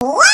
What?